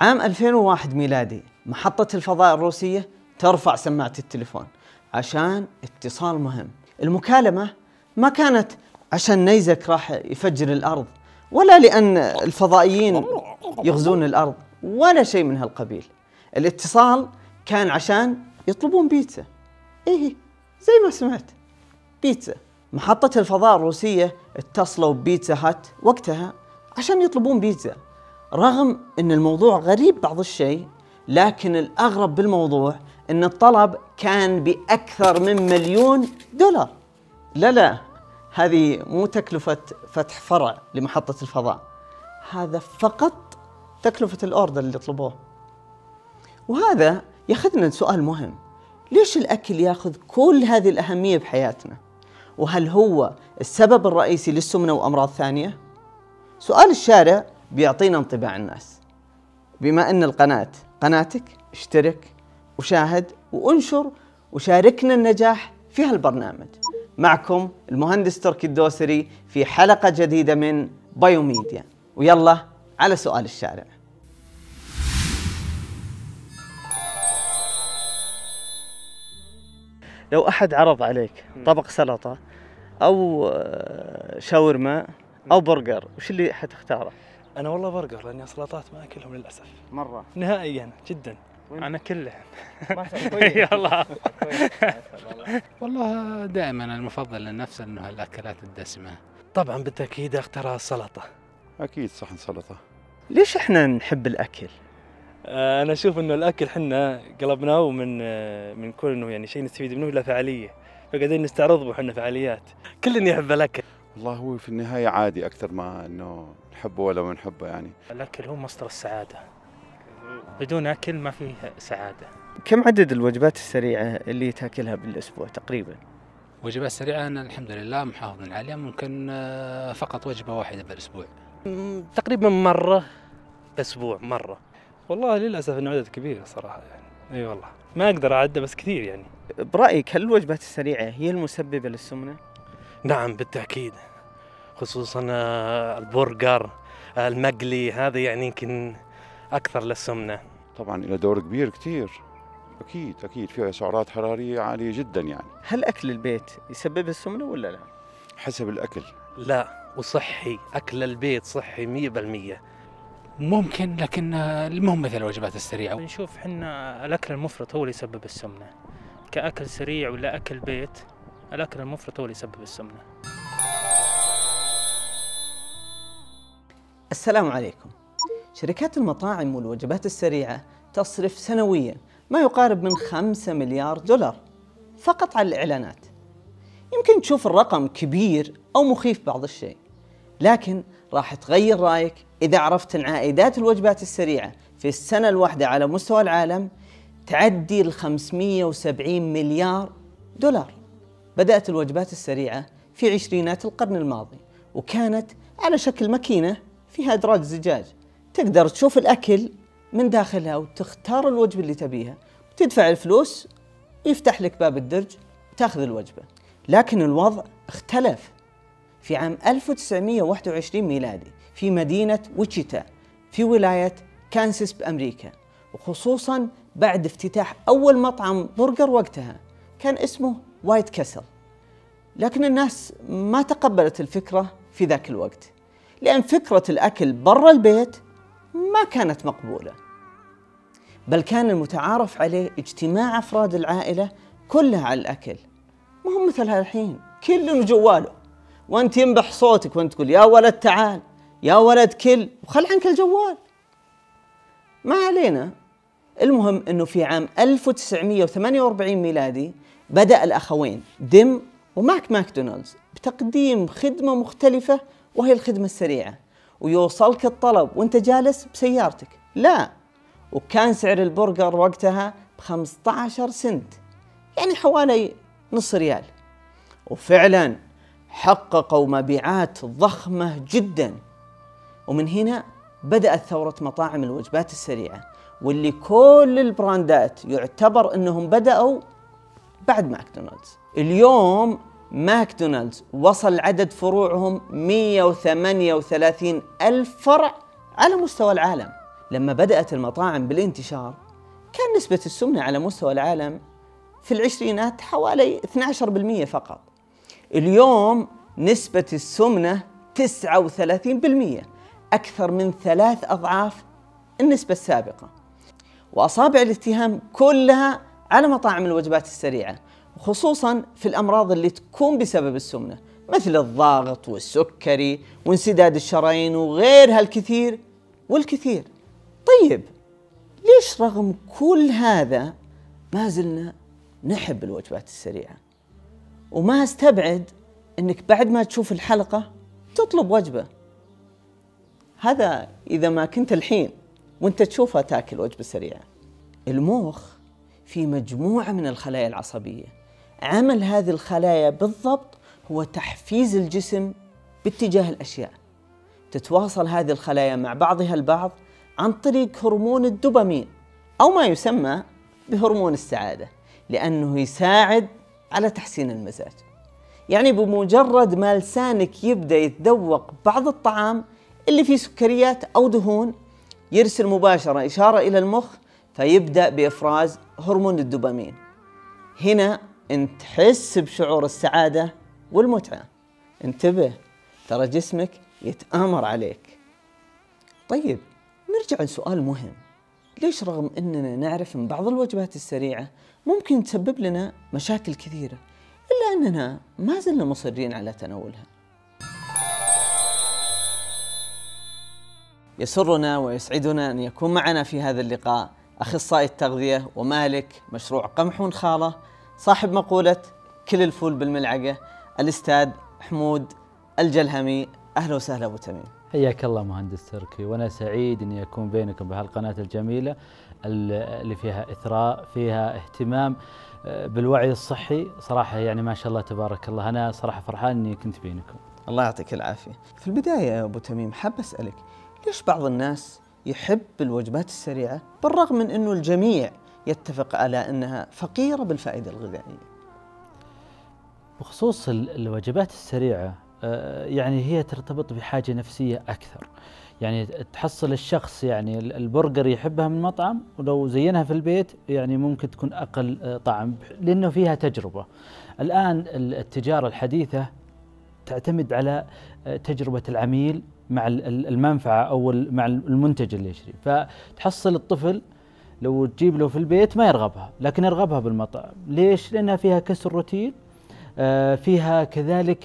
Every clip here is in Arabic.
عام 2001 ميلادي محطة الفضاء الروسية ترفع سماعة التليفون عشان اتصال مهم. المكالمة ما كانت عشان نيزك راح يفجر الأرض، ولا لأن الفضائيين يغزون الأرض، ولا شيء من هالقبيل. الاتصال كان عشان يطلبون بيتزا. إيه زي ما سمعت، بيتزا. محطة الفضاء الروسية اتصلوا ببيتزا هات وقتها عشان يطلبون بيتزا، رغم أن الموضوع غريب بعض الشيء، لكن الأغرب بالموضوع أن الطلب كان بأكثر من $1,000,000. لا، هذه مو تكلفة فتح فرع لمحطة الفضاء، هذا فقط تكلفة الأوردر اللي طلبوه. وهذا ياخذنا لسؤال مهم، ليش الأكل ياخذ كل هذه الأهمية بحياتنا؟ وهل هو السبب الرئيسي للسمنة وأمراض ثانية؟ سؤال الشارع بيعطينا انطباع الناس. بما أن القناة قناتك، اشترك وشاهد وانشر وشاركنا النجاح في هالبرنامج. معكم المهندس تركي الدوسري في حلقة جديدة من بيوميديا، ويلا على سؤال الشارع. لو أحد عرض عليك طبق سلطة أو شاورما أو برجر، وش اللي حتختاره؟ أنا والله برجر، لأني سلطات ما أكلهم للأسف مرة نهائيا جدا. أنا كله يلا والله دائما المفضل للنفس أنه الأكلات الدسمة. طبعا بالتأكيد أختارها السلطة، أكيد صحن سلطة. ليش إحنا نحب الأكل؟ أنا أشوف إنه الأكل حنا قلبناه من كل إنه يعني شيء نستفيد منه إلى فعالية، فقاعدين نستعرضه حنا فعاليات. كلنا يحب الأكل والله، هو في النهاية عادي أكثر ما إنه نحبه ولا ما نحبه. يعني الأكل هو مصدر السعادة، بدون أكل ما فيه سعادة. كم عدد الوجبات السريعة اللي تاكلها بالأسبوع تقريبا؟ وجبات سريعة أنا الحمد لله محافظ عليها، ممكن فقط وجبة واحدة بالأسبوع تقريبا، مرة بأسبوع مرة. والله للأسف إنه عدد كبير صراحة، يعني أي والله ما أقدر أعده بس كثير. يعني برأيك هل الوجبات السريعة هي المسببة للسمنة؟ نعم بالتأكيد، خصوصا البرجر المقلي هذا يعني يمكن أكثر للسمنة. طبعا له دور كبير كثير، أكيد فيها سعرات حرارية عالية جدا. يعني هل أكل البيت يسبب السمنة ولا لا؟ حسب الأكل. لا، وصحي، أكل البيت صحي 100%. ممكن، لكن المهم مثل الوجبات السريعة نشوف حنا الأكل المفرط هو اللي يسبب السمنة، كأكل سريع ولا أكل بيت. الأكل المفرط هو اللي يسبب السمنة. السلام عليكم. شركات المطاعم والوجبات السريعة تصرف سنوياً ما يقارب من $5 مليار فقط على الإعلانات. يمكن تشوف الرقم كبير أو مخيف بعض الشيء، لكن راح تغير رأيك إذا عرفت أن عائدات الوجبات السريعة في السنة الواحدة على مستوى العالم تعدي $570 مليار. بدأت الوجبات السريعة في عشرينات القرن الماضي، وكانت على شكل ماكينة فيها أدراج زجاج، تقدر تشوف الأكل من داخلها وتختار الوجبة اللي تبيها، وتدفع الفلوس ويفتح لك باب الدرج وتاخذ الوجبة. لكن الوضع اختلف. في عام 1921 ميلادي في مدينة ويتشيتا في ولاية كانساس بأمريكا، وخصوصاً بعد افتتاح أول مطعم برجر وقتها كان اسمه وايد كسل. لكن الناس ما تقبلت الفكرة في ذاك الوقت، لأن فكرة الأكل برا البيت ما كانت مقبولة، بل كان المتعارف عليه اجتماع أفراد العائلة كلها على الأكل. ما هم مثل هالحين كل جواله، وأنت ينبح صوتك وأنت تقول يا ولد تعال، يا ولد كل، وخل عنك الجوال. ما علينا. المهم أنه في عام 1948 ميلادي بدأ الأخوين ديم وماكدونالدز بتقديم خدمة مختلفة، وهي الخدمة السريعة، ويوصلك الطلب وانت جالس بسيارتك. لا، وكان سعر البرجر وقتها ب15 سنت، يعني حوالي نص ريال. وفعلا حققوا مبيعات ضخمة جدا. ومن هنا بدأت ثورة مطاعم الوجبات السريعة، واللي كل البراندات يعتبر أنهم بدأوا بعد ماكدونالدز. اليوم ماكدونالدز وصل عدد فروعهم 138,000 فرع على مستوى العالم، لما بدأت المطاعم بالانتشار كان نسبة السمنة على مستوى العالم في العشرينات حوالي 12% فقط. اليوم نسبة السمنة 39%، أكثر من 3 أضعاف النسبة السابقة. وأصابع الاتهام كلها على مطاعم الوجبات السريعة، خصوصاً في الأمراض اللي تكون بسبب السمنة مثل الضغط والسكري وانسداد الشرايين وغيرها الكثير والكثير. طيب ليش رغم كل هذا ما زلنا نحب الوجبات السريعة؟ وما استبعد أنك بعد ما تشوف الحلقة تطلب وجبة. هذا إذا ما كنت الحين وانت تشوفها تاكل وجبة سريعة. المخ في مجموعة من الخلايا العصبية، عمل هذه الخلايا بالضبط هو تحفيز الجسم باتجاه الأشياء. تتواصل هذه الخلايا مع بعضها البعض عن طريق هرمون الدوبامين أو ما يسمى بهرمون السعادة، لأنه يساعد على تحسين المزاج. يعني بمجرد ما لسانك يبدأ يتذوق بعض الطعام اللي فيه سكريات أو دهون، يرسل مباشرة إشارة إلى المخ فيبدأ بإفراز هرمون الدوبامين. هنا انت تحس بشعور السعادة والمتعة. انتبه، ترى جسمك يتآمر عليك. طيب نرجع لسؤال مهم، ليش رغم أننا نعرف أن بعض الوجبات السريعة ممكن تسبب لنا مشاكل كثيرة إلا أننا ما زلنا مصرين على تناولها؟ يسرنا ويسعدنا أن يكون معنا في هذا اللقاء أخصائي التغذية ومالك مشروع قمح ونخالة، صاحب مقولة كل الفول بالملعقة، الأستاذ حمود الجلهمي. أهلا وسهلا أبو تميم. حياك الله مهندس تركي، وأنا سعيد أن يكون بينكم بهالقناة الجميلة اللي فيها إثراء، فيها اهتمام بالوعي الصحي. صراحة يعني ما شاء الله تبارك الله، أنا صراحة فرحان أني كنت بينكم. الله يعطيك العافية. في البداية يا أبو تميم حاب أسألك، ليش بعض الناس يحب الوجبات السريعة بالرغم من أنه الجميع يتفق على أنها فقيرة بالفائدة الغذائية؟ بخصوص الوجبات السريعة يعني هي ترتبط بحاجة نفسية أكثر. يعني تحصل الشخص يعني البرجر يحبها من مطعم، ولو زينها في البيت يعني ممكن تكون أقل طعم لأنه فيها تجربة. الآن التجارة الحديثة تعتمد على تجربة العميل مع المنفعة أو مع المنتج اللي يشتري. فتحصل الطفل لو تجيب له في البيت ما يرغبها، لكن يرغبها بالمطعم. ليش؟ لأنها فيها كسر روتين، فيها كذلك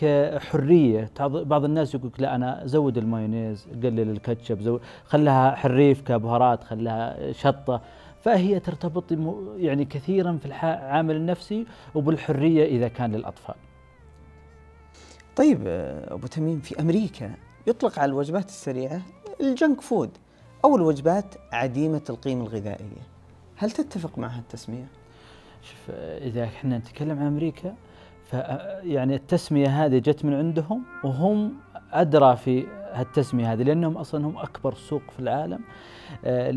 حرية. بعض الناس يقولك لا أنا زود المايونيز، قلل الكاتشب، زود، خلها حريف كبهارات، خلها شطة. فهي ترتبط يعني كثيرا في العامل النفسي وبالحرية إذا كان للأطفال. طيب أبو تميم، في أمريكا يطلق على الوجبات السريعة الجنك فود أو الوجبات عديمة القيمة الغذائية. هل تتفق مع هالتسمية؟ شوف، إذا احنا نتكلم عن أمريكا يعني التسمية هذه جت من عندهم، وهم أدرى في هالتسمية هذه لأنهم أصلا هم أكبر سوق في العالم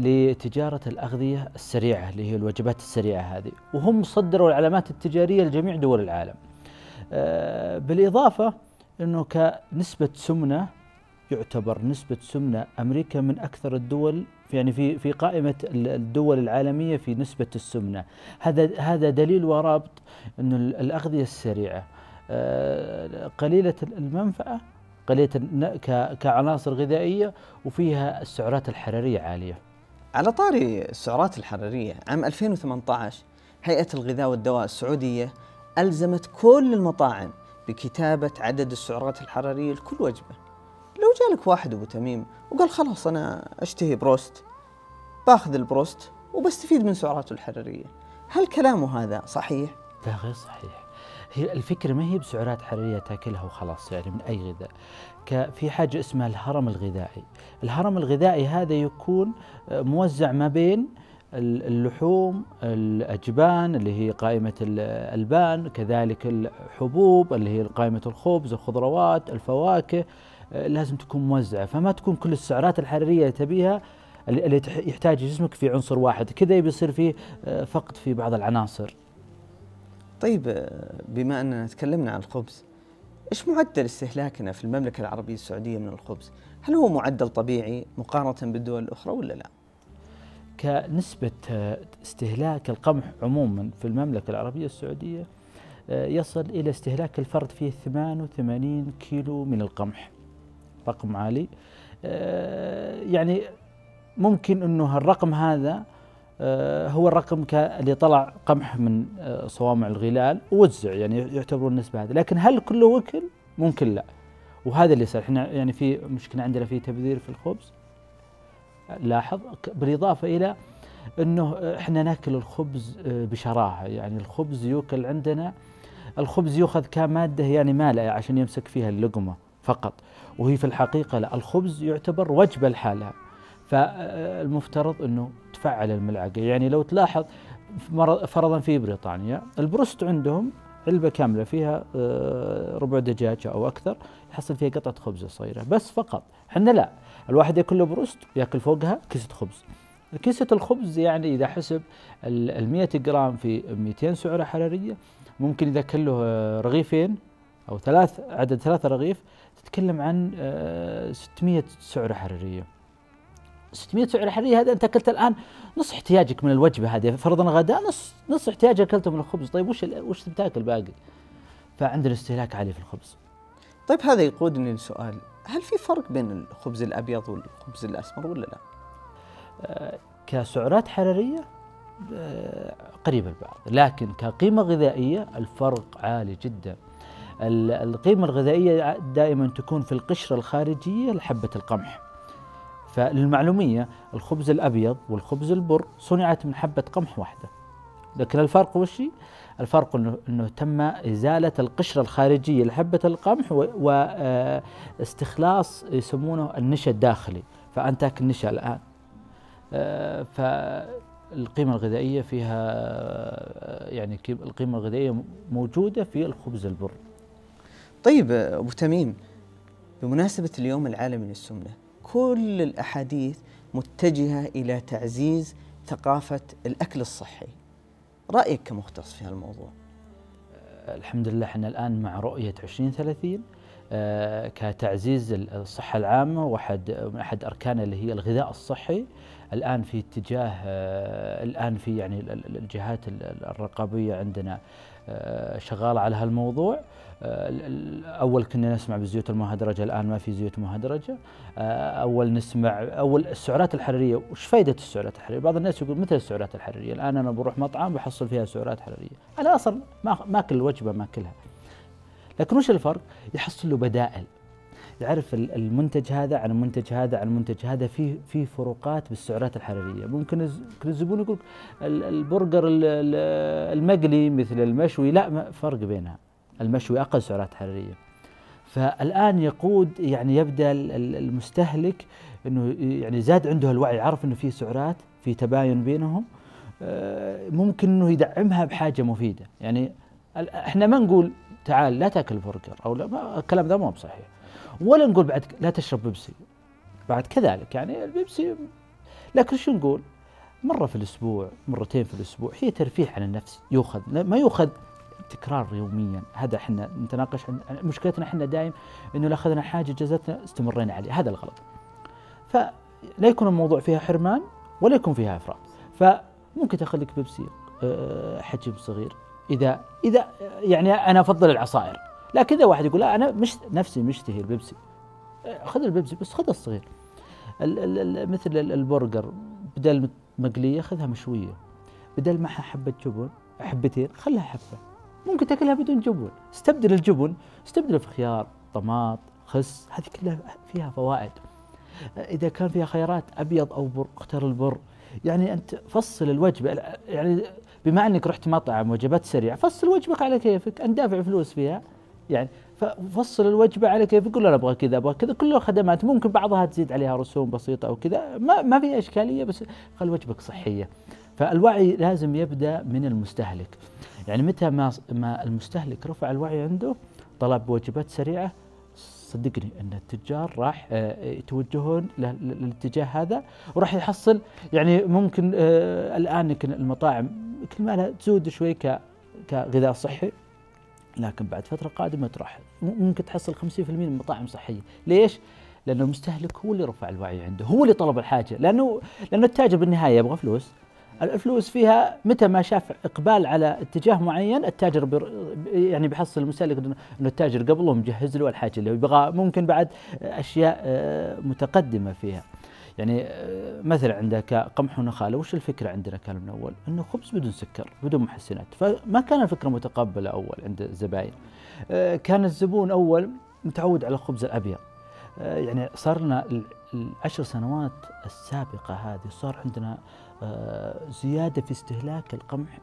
لتجارة الأغذية السريعة اللي هي الوجبات السريعة هذه، وهم صدروا العلامات التجارية لجميع دول العالم. بالإضافة أنه كنسبة سمنة، يعتبر نسبة سمنة أمريكا من أكثر الدول يعني في قائمة الدول العالمية في نسبة السمنة. هذا دليل ورابط أن الأغذية السريعة قليلة المنفعة، قليلة كعناصر غذائية، وفيها السعرات الحرارية عالية. على طاري السعرات الحرارية، عام 2018 هيئة الغذاء والدواء السعودية ألزمت كل المطاعم بكتابة عدد السعرات الحرارية لكل وجبة. لو جالك واحد أبو تميم وقال خلاص أنا أشتهي بروست، باخذ البروست وبستفيد من سعراته الحرارية، هل كلامه هذا صحيح؟ لا، غير صحيح. هي الفكرة ما هي بسعرات حرارية تاكلها وخلاص يعني من أي غذاء. في حاجة اسمها الهرم الغذائي. الهرم الغذائي هذا يكون موزع ما بين اللحوم، الأجبان اللي هي قائمة الألبان، كذلك الحبوب اللي هي قائمة الخبز، الخضروات، الفواكه، لازم تكون موزعة. فما تكون كل السعرات الحرارية تبيها اللي يحتاج جسمك في عنصر واحد، كذا بيصير فيه فقد في بعض العناصر. طيب بما أننا تكلمنا عن الخبز، إيش معدل استهلاكنا في المملكة العربية السعودية من الخبز؟ هل هو معدل طبيعي مقارنة بالدول الأخرى ولا لا؟ كنسبة استهلاك القمح عموما في المملكة العربية السعودية يصل إلى استهلاك الفرد فيه 88 كيلو من القمح، رقم عالي. يعني ممكن أنه الرقم هذا هو الرقم اللي طلع قمح من صوامع الغلال ووزع، يعني يعتبرون النسبة هذه. لكن هل كله وكل؟ ممكن لا، وهذا اللي صار. احنا يعني في مشكلة عندنا في تبذير في الخبز، لاحظ، بالإضافة إلى أنه احنا ناكل الخبز بشراهة. يعني الخبز يوكل عندنا، الخبز يؤخذ كمادة يعني مالئة عشان يمسك فيها اللقمة فقط، وهي في الحقيقة لا، الخبز يعتبر وجبة لحالها. فالمفترض أنه تفعل الملعقة. يعني لو تلاحظ فرضا في بريطانيا البروست عندهم علبة كاملة فيها ربع دجاجة أو أكثر، يحصل فيها قطعة خبز صغيرة بس فقط. احنا لا، الواحد يأكل له بروست ويأكل فوقها كيسة خبز. كيسة الخبز يعني إذا حسب 100 جرام في 200 سعرة حرارية، ممكن إذا كله رغيفين أو ثلاثة رغيف، تتكلم عن 600 سعرة حرارية. 600 سعرة حرارية هذا أنت أكلت الآن نص احتياجك من الوجبة هذه، فرضا غداء نص احتياجك أكلته من الخبز. طيب وش بتاكل باقي؟ فعندنا استهلاك عالي في الخبز. طيب هذا يقودني لسؤال، هل في فرق بين الخبز الأبيض والخبز الأسمر ولا لا؟ كسعرات حرارية قريب البعض، لكن كقيمة غذائية الفرق عالي جدا. القيمة الغذائية دائما تكون في القشرة الخارجية لحبة القمح. فللمعلومية الخبز الأبيض والخبز البر صنعت من حبة قمح واحدة، لكن الفرق وشي؟ الفرق أنه تم إزالة القشرة الخارجية لحبة القمح واستخلاص يسمونه النشا الداخلي، فأنت تاكل نشا الآن. فالقيمة الغذائية فيها، يعني القيمة الغذائية موجودة في الخبز البر. طيب أبو تميم، بمناسبة اليوم العالمي للسمنة، كل الأحاديث متجهة إلى تعزيز ثقافة الأكل الصحي، رأيك كمختص في هالموضوع؟ الحمد لله احنا الآن مع رؤية 2030 كتعزيز الصحة العامة، أحد أركانها اللي هي الغذاء الصحي. الآن في اتجاه، الآن في يعني الجهات الرقابية عندنا شغالة على هالموضوع. أول كنا نسمع بالزيوت المهدرجة، الآن ما في زيوت مهدرجة. أول نسمع السعرات الحرارية، وش فائدة السعرات الحرارية؟ بعض الناس يقول مثل السعرات الحرارية، الآن أنا بروح مطعم بحصل فيها سعرات حرارية، أنا أصلا ما أكل الوجبة ما أكلها. لكن وش الفرق؟ يحصل له بدائل، يعرف المنتج هذا عن المنتج هذا عن المنتج هذا، في فروقات بالسعرات الحرارية. ممكن الزبون يقول البرجر المقلي مثل المشوي، لا، فرق بينها، المشوي أقل سعرات حرارية. فالآن يقود، يعني يبدأ المستهلك أنه يعني زاد عنده الوعي، عرف أنه في سعرات، في تباين بينهم، ممكن أنه يدعمها بحاجة مفيدة. يعني احنا ما نقول تعال لا تاكل برجر، او لا، الكلام ذا مو بصحيح، ولا نقول بعد لا تشرب بيبسي بعد كذلك، يعني البيبسي. لكن شو نقول؟ مره في الاسبوع، مرتين في الاسبوع، هي ترفيه عن النفس، يؤخذ ما يؤخذ تكرار يوميا. هذا احنا نتناقش، مشكلتنا احنا دائم انه لو اخذنا حاجه جازتنا استمرينا عليه، هذا الغلط. فلا يكون الموضوع فيها حرمان ولا يكون فيها افراط. فممكن تاخذ لك بيبسي حجم صغير، إذا يعني أنا أفضل العصائر، لكن إذا واحد يقول لا أنا مش نفسي مشتهي البيبسي، خذ البيبسي بس خذ الصغير. مثل البرجر بدل مقلية خذها مشوية، بدل معها حبة جبن حبتين خلها حبة، ممكن تاكلها بدون جبن، استبدل الجبن، استبدله في خيار، طماط، خس، هذه كلها فيها فوائد. إذا كان فيها خيارات أبيض أو بر اختار البر. يعني أنت فصل الوجبة، يعني بما أنك رحت مطعم وجبات سريعة، فصل وجبك على كيفك، أنت دافع فلوس فيها، يعني فصل الوجبة على كيفك، قول له أبغى كذا أبغى كذا، كلها خدمات، ممكن بعضها تزيد عليها رسوم بسيطة أو كذا، ما في إشكالية، بس خل وجبك صحية. فالوعي لازم يبدأ من المستهلك. يعني متى ما المستهلك رفع الوعي عنده، طلب وجبات سريعة، صدقني ان التجار راح يتوجهون للاتجاه هذا، وراح يحصل يعني ممكن الان المطاعم كل ما لها تزود شوي كغذاء صحي، لكن بعد فتره قادمه راح ممكن تحصل 50% من المطاعم صحيه. ليش؟ لأنه المستهلك هو اللي رفع الوعي عنده، هو اللي طلب الحاجة، لأنه التاجر بالنهاية يبغى فلوس. الفلوس فيها متى ما شاف إقبال على اتجاه معين التاجر يعني بيحصل المستهلك أنه التاجر قبله مجهز له الحاجة اللي يبغى، ممكن بعد أشياء متقدمة فيها. يعني مثلا عندك قمح ونخالة، وش الفكرة عندنا كان من أول؟ أنه خبز بدون سكر بدون محسنات، فما كان الفكرة متقبلة أول عند الزبائن. كان الزبون أول متعود على الخبز الأبيض، يعني صارنا العشر سنوات السابقة هذه صار عندنا زيادة في استهلاك القمح،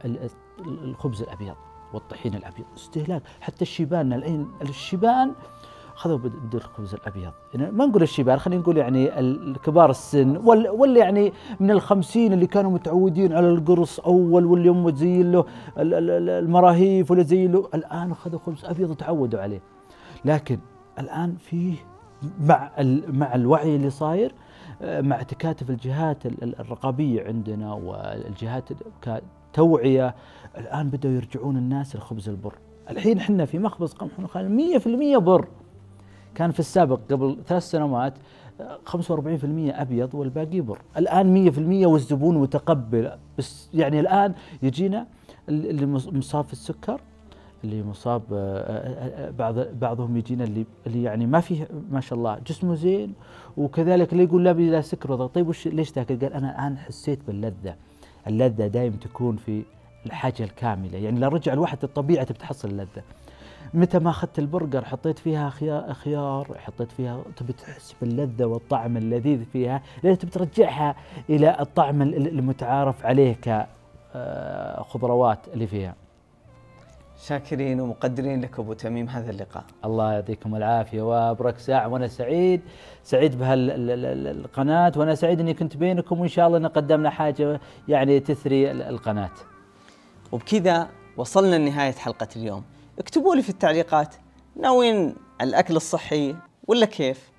الخبز الأبيض والطحين الأبيض استهلاك. حتى الشيبان الآن خذوا بدل الخبز الابيض، يعني ما نقول الشباب، خلينا نقول يعني الكبار السن ولا يعني من الخمسين اللي كانوا متعودين على القرص اول، واللي امه تزين له المراهيف ولا تزين له، الان اخذوا خبز ابيض وتعودوا عليه. لكن الان فيه مع الوعي اللي صاير، مع تكاتف الجهات الرقابيه عندنا والجهات كتوعيه، الان بداوا يرجعون الناس للخبز البر. الحين احنا في مخبز قمح ونخالة 100% بر. كان في السابق قبل 3 سنوات 45% أبيض والباقي بر، الآن 100% والزبون متقبل. بس يعني الآن يجينا اللي مصاب في السكر، اللي مصاب بعضهم يجينا اللي يعني ما فيه ما شاء الله جسمه زين، وكذلك اللي يقول لا بلا سكر وضغط. طيب وش ليش تاكل؟ قال أنا الآن حسيت باللذة. اللذة دائم تكون في الحاجة الكاملة، يعني لو رجع الواحد للطبيعة بتحصل اللذة. متى ما اخذت البرجر حطيت فيها خيار، حطيت فيها تبي تحس باللذه والطعم اللذيذ فيها، لان تبي ترجعها الى الطعم المتعارف عليه كخضروات اللي فيها. شاكرين ومقدرين لك ابو تميم هذا اللقاء. الله يعطيكم العافيه وابرك ساعه، وانا سعيد بهالقناه، وانا سعيد اني كنت بينكم، وان شاء الله ان قدمنا حاجه يعني تثري القناه. وبكذا وصلنا لنهايه حلقه اليوم. اكتبوا لي في التعليقات ناويين الأكل الصحي ولا كيف؟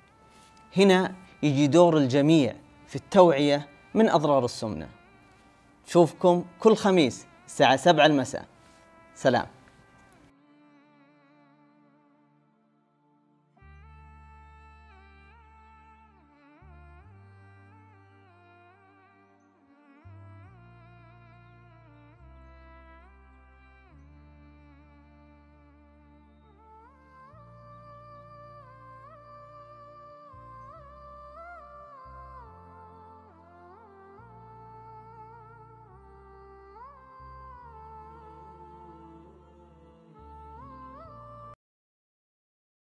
هنا يجي دور الجميع في التوعية من أضرار السمنة. نشوفكم كل خميس الساعة 7 المساء. سلام.